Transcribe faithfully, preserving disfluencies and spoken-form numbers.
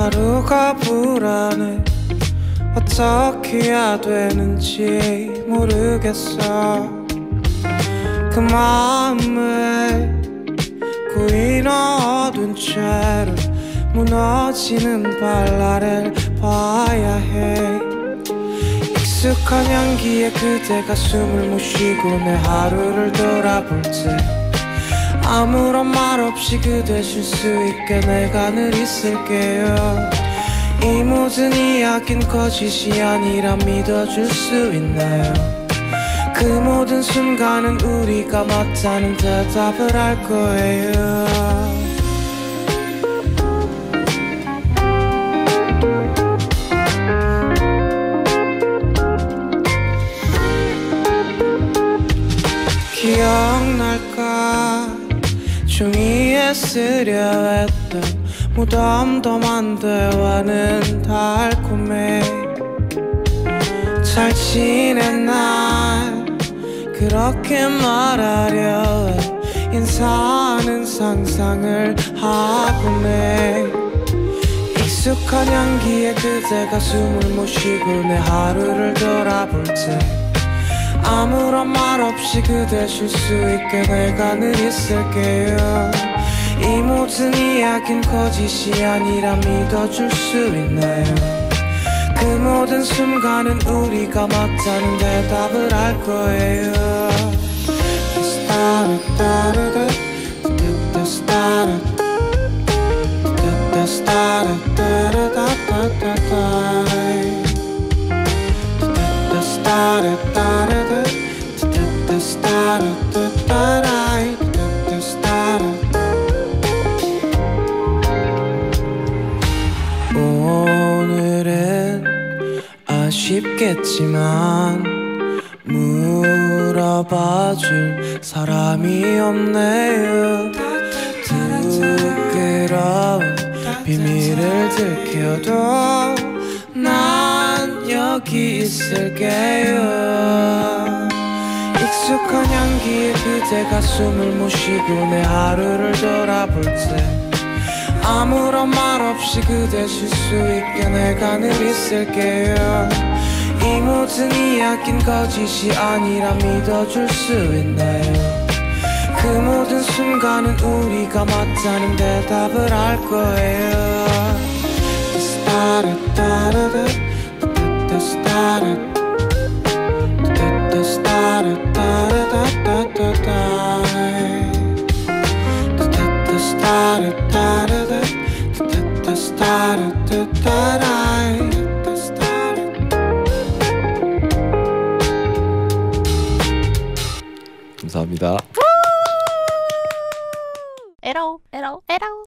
하루가 불안해. 어떻게 해야 되는지 모르겠어. 그 마음을 고이 넣어둔 채로 무너지는 발라를 봐야 해. 익숙한 향기에 그대가 숨을 못 쉬고 내 하루를 돌아볼 때 아무런 말 없이 그대 쉴 수 있게 내가 늘 있을게요. 이 모든 이야긴 거짓이 아니라 믿어줄 수 있나요? 그 모든 순간은 우리가 맞다는 대답을 할 거예요. 기억날까? 종이에 쓰려 했던 무덤덤한 대화는 달콤해. 잘 지냈나? 그렇게 말하려 해. 인사하는 상상을 하곤 해. 익숙한 향기에 그대가 숨을 못 쉬고 내 하루를 돌아볼 때 아무런 말 없이 그대 쉴 수 있게 내가 늘 있을게요. 이 모든 이야긴 거짓이 아니라 믿어줄 수 있나요? 그 모든 순간은 우리가 맞다는 대답을 할 거예요. 오늘은 아쉽겠지만 물어봐줄 사람이 없네요. 부끄러운 비밀을 들켜도 난 여기 있을게요. 익숙한 향기에 그대가 숨을 못 쉬고 내 하루를 돌아볼 때 아무런 말 없이 그대 쉴 수 있게 내가 늘 있을게요. 이 모든 이야긴 거짓이 아니라 믿어줄 수 있나요? 그 모든 순간은 우리가 맞다는 대답을 할 거예요. 감사합니다. 에러 에러 에러